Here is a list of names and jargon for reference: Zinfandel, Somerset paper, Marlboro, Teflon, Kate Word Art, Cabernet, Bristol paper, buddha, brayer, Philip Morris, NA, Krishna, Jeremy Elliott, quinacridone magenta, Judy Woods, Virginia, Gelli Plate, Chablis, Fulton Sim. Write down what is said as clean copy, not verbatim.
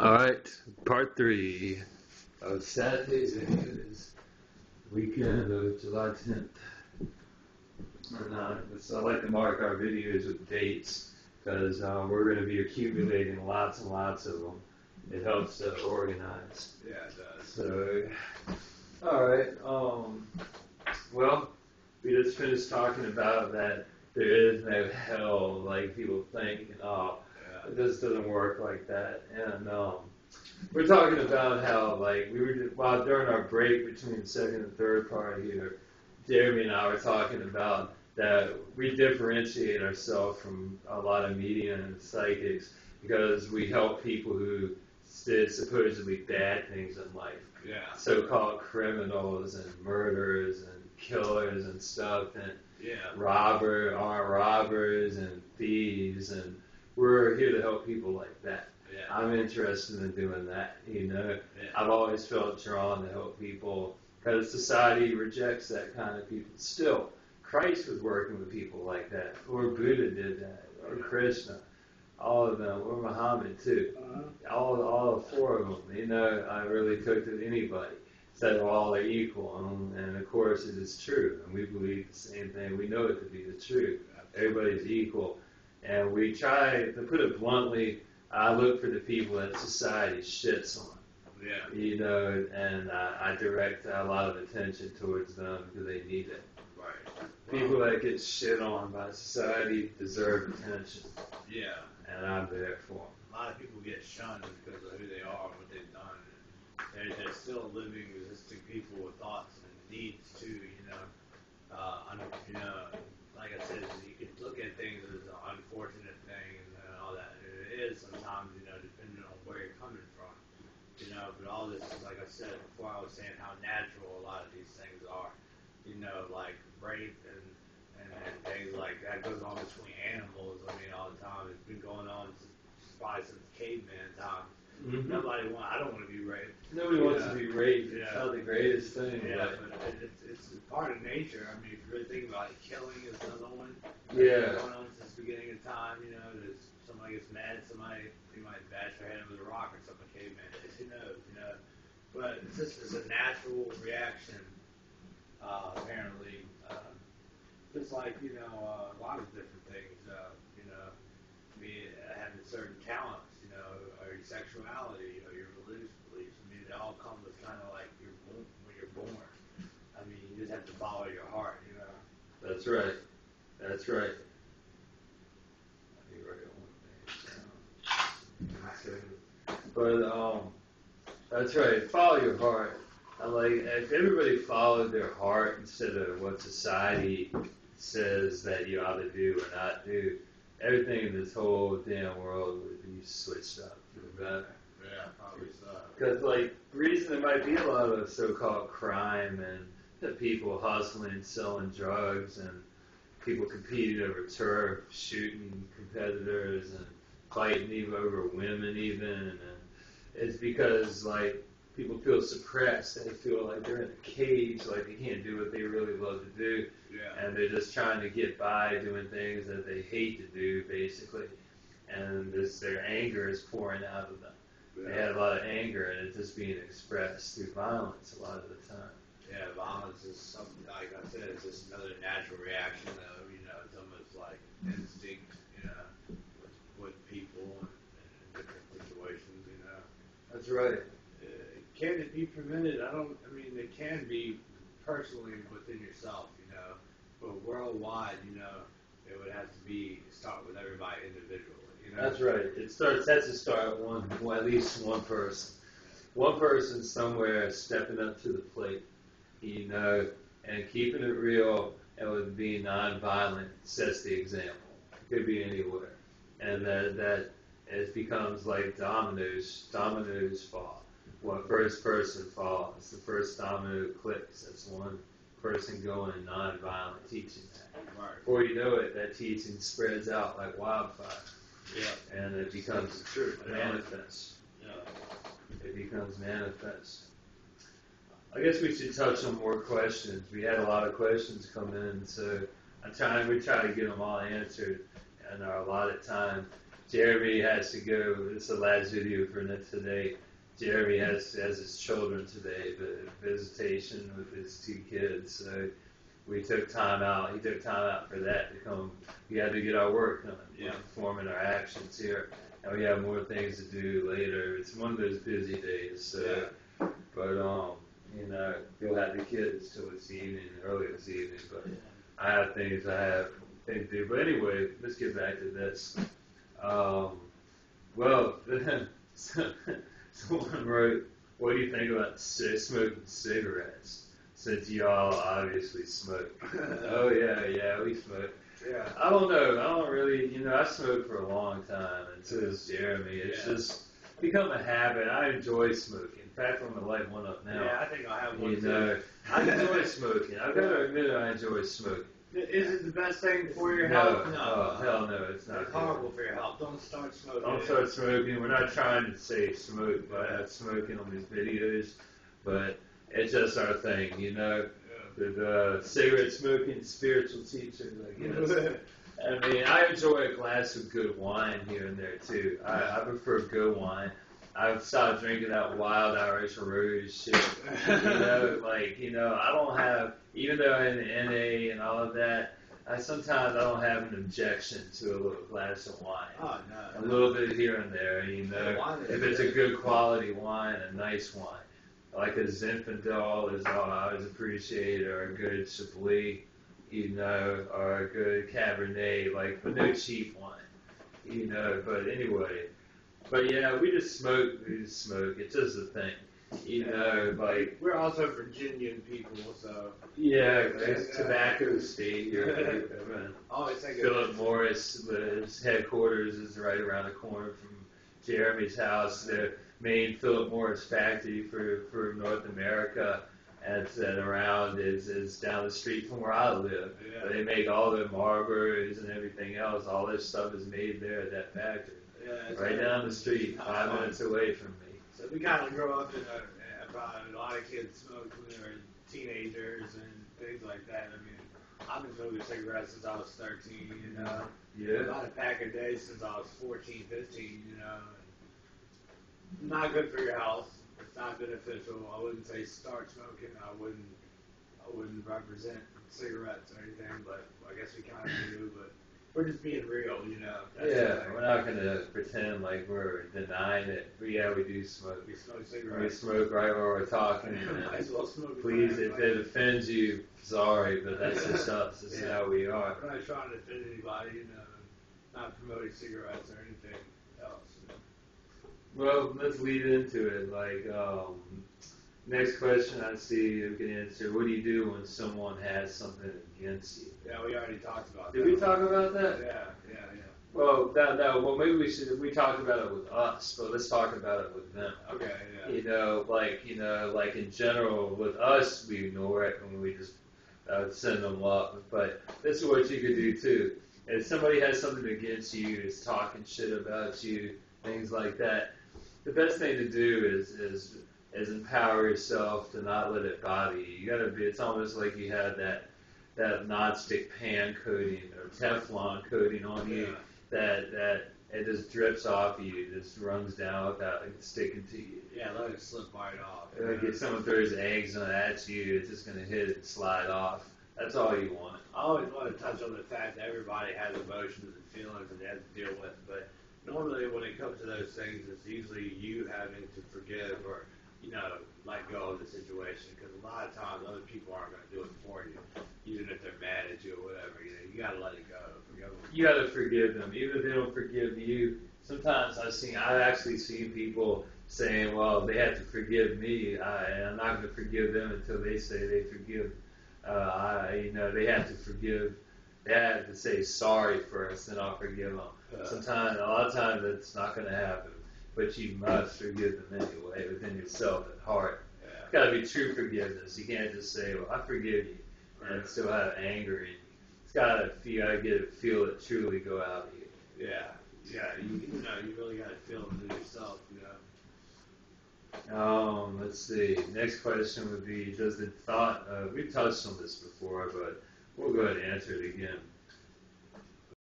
All right, part three of Saturdays and Sundays, weekend of July 10th or 9th. So I like to mark our videos with dates because we're going to be accumulating lots and lots of them. It helps to organize. Yeah, it does. So, all right. Well, we just finished talking about that there is no hell like people think, and it just doesn't work like that. And we're talking about how, like, we were just, while during our break between the second and third part here, Jeremy and I were talking about that we differentiate ourselves from a lot of media and psychics because we help people who did supposedly bad things in life. Yeah. So-called criminals and murderers and killers and stuff, and armed robbers and thieves, and we're here to help people like that. Yeah. I'm interested in doing that, you know. Yeah. I've always felt drawn to help people because society rejects that kind of people. Still, Christ was working with people like that, or Buddha did that, or Krishna. All of them, or Muhammad too. All four of them, you know, I really took to anybody. Said all are equal, and of course it is true. And we believe the same thing. We know it to be the truth. Everybody's equal. And we try, to put it bluntly, I look for the people that society shits on. Yeah. You know, and I direct a lot of attention towards them because they need it. Right. People that get shit on by society deserve attention. Yeah. And I'm there for them. A lot of people get shunned because of who they are and what they've done. They're still living, existing people with thoughts and needs too, you know. Like I said, you can look at things as an unfortunate thing and all that. And it is sometimes, you know, depending on where you're coming from, you know. But all this is, like I said before, I was saying how natural a lot of these things are, you know, like rape and things like that goes on between animals. I mean, all the time. It's been going on probably since caveman times. Mm-hmm. I don't want to be raped. Nobody wants to be raped. Yeah. It's not the greatest thing. Yeah, but it's part of nature. I mean, if you really think about it, killing is another one. Yeah. It's going on since the beginning of time, you know, that somebody gets mad, you might bash their head with a rock or something, caveman. Who knows, you know. But it's just it's a natural reaction, apparently. Just like, you know, a lot of different things, you know, having certain talents, you know, or your sexuality, or your religious beliefs. I mean, it all comes with kind of like your when you're born. I mean, you just have to follow your heart, you know. That's right. That's right. But that's right. Follow your heart. Like if everybody followed their heart instead of what society says that you ought to do or not do, everything in this whole damn world would be switched up for the better. Yeah, probably so. Because, like, the reason there might be a lot of so-called crime and the people hustling and selling drugs and people competing over turf, shooting competitors and fighting even over women even. And it's because, like, people feel suppressed. They feel like they're in a cage, like they can't do what they really love to do. Yeah. And they're just trying to get by doing things that they hate to do, basically. And their anger is pouring out of them. Yeah. They had a lot of anger, and it's just being expressed through violence a lot of the time. Yeah, violence is something, like I said, it's just another natural reaction of, you know, it's almost like instinct, you know, with people and different situations, you know. That's right. Can it be prevented? It can be personally within yourself, you know, but worldwide, you know, it would have to start with everybody individually, you know? That's right. It has to start at least one person. One person somewhere stepping up to the plate, you know, and keeping it real and with being nonviolent sets the example. It could be anywhere. And that it becomes like dominoes fall. Well, first person falls, the first domino clicks. That's one person going nonviolent teaching that. Right. Before you know it, that teaching spreads out like wildfire. Yeah. And it becomes the truth. Manifest. Yeah. It becomes manifest. I guess we should touch on more questions. We had a lot of questions come in, so we try to get them all answered in our allotted time. Jeremy has to go. It's the last video for today. Jeremy has his children today, the visitation with his two kids. So we took time out. He took time out for that to come. We had to get our work done. Yeah. We're performing our actions here, and we have more things to do later. It's one of those busy days. So, yeah. But you know, you'll have the kids till this evening, early this evening. But yeah. I have things to do. But anyway, let's get back to this. Well, someone wrote, "What do you think about smoking cigarettes? Since y'all obviously smoke." Oh yeah, we smoke. Yeah. I don't know. I don't really. You know, I smoked for a long time, and so does Jeremy. It's just become a habit. I enjoy smoking. In fact, I'm gonna light one up now. Yeah, I think I'll have one. You know, I enjoy smoking. I've got to admit, I enjoy smoking. Is it the best thing for your health? No. Oh, hell no, it's not. It's horrible for your health. Don't start smoking. Don't start smoking. We're not trying to say smoke, but I'm smoking on these videos. But it's just our thing, you know. Yeah. The cigarette smoking spiritual teacher, I guess. I mean, I enjoy a glass of good wine here and there, too. I prefer good wine. I've stopped drinking that wild Irish Rouge shit. You know, like, you know, I don't have, even though in the NA and all of that, I sometimes don't have an objection to a little glass of wine. Oh, no. A little bit here and there, you know. If it's a good quality wine, a nice wine. Like a Zinfandel is all I always appreciate, or a good Chablis, you know, or a good Cabernet, like, but no cheap wine, you know, but anyway. But yeah, we just smoke. It's just a thing, you know. Like, we're also Virginian people, so yeah, it's tobacco state. Oh, it's like Philip Morris, his headquarters is right around the corner from Jeremy's house. The main Philip Morris factory for North America, and around is down the street from where I live. Yeah. They make all the Marlboros and everything else. All this stuff is made there at that factory. Right down the street, 5 minutes away from me. So we kind of grow up in a lot of kids smoke when they were teenagers and things like that. I mean, I've been smoking cigarettes since I was 13, you know. Yeah. About a pack a day since I was 14, 15, you know. And not good for your health. It's not beneficial. I wouldn't say start smoking. I wouldn't represent cigarettes or anything, but I guess we kind of do, but. We're just being real, you know. Yeah, we're not going to pretend like we're denying it. But yeah, we do smoke. We smoke cigarettes. We smoke right where we're talking. Might as well smoke. Please, if it offends you, sorry, but that's just us. This is how we are. We're not trying to offend anybody, you know, not promoting cigarettes or anything else. Well, let's lead into it. Like, next question I see you can answer. What do you do when someone has something against you? Yeah, we already talked about that. Did we talk about that? Yeah. Well, well, maybe we should. We talked about it with us, but let's talk about it with them. Okay, yeah. You know, like in general, with us, we ignore it and we just send them love. But this is what you could do too. If somebody has something against you, is talking shit about you, things like that, the best thing to do is empower yourself to not let it bother you. You gotta be. It's almost like you have that non-stick pan coating or Teflon coating on you that it just drips off you, it just runs down without sticking to you. Yeah, let it slip right off. Like if someone throws eggs at you, it's just gonna hit and slide off. That's all you want. I always want to touch on the fact that everybody has emotions and feelings and they have to deal with, but normally when it comes to those things, it's usually you having to forgive or, you know, let go of the situation, because a lot of times other people aren't going to do it for you, even if they're mad at you or whatever. You know, you got to let it go. You got to forgive them, even if they don't forgive you. Sometimes I've actually seen people saying, "Well, they have to forgive me, and I'm not going to forgive them until they say they forgive." You know, they have to forgive. They have to say sorry first, and I'll forgive them. Sometimes, a lot of times, that's not going to happen. But you must forgive them anyway, within yourself at heart. Yeah. It's got to be true forgiveness. You can't just say, "Well, I forgive you," and still have anger in you. It's got to feel it truly go out of you. Yeah. You know, you really got to feel it within yourself. You know. Let's see. Next question would be: Does the thought? We've touched on this before, but we'll go ahead and answer it again.